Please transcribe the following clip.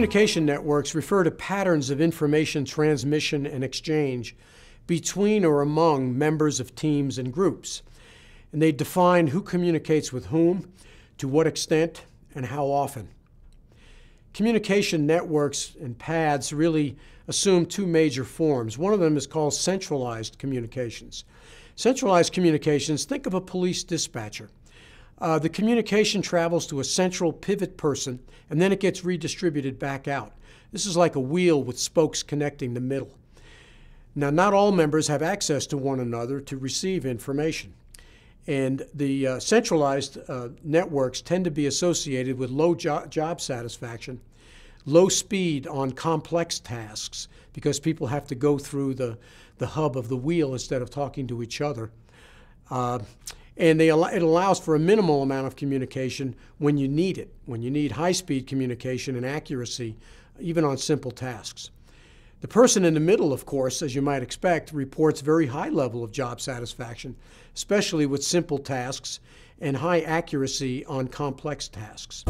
Communication networks refer to patterns of information transmission and exchange between or among members of teams and groups, and they define who communicates with whom, to what extent, and how often. Communication networks and paths really assume two major forms. One of them is called centralized communications. Centralized communications, think of a police dispatcher. The communication travels to a central pivot person, and then it gets redistributed back out. This is like a wheel with spokes connecting the middle. Now, not all members have access to one another to receive information. And the centralized networks tend to be associated with low job satisfaction, low speed on complex tasks, because people have to go through the hub of the wheel instead of talking to each other. And it allows for a minimal amount of communication when you need it, when you need high-speed communication and accuracy, even on simple tasks. The person in the middle, of course, as you might expect, reports very high level of job satisfaction, especially with simple tasks and high accuracy on complex tasks.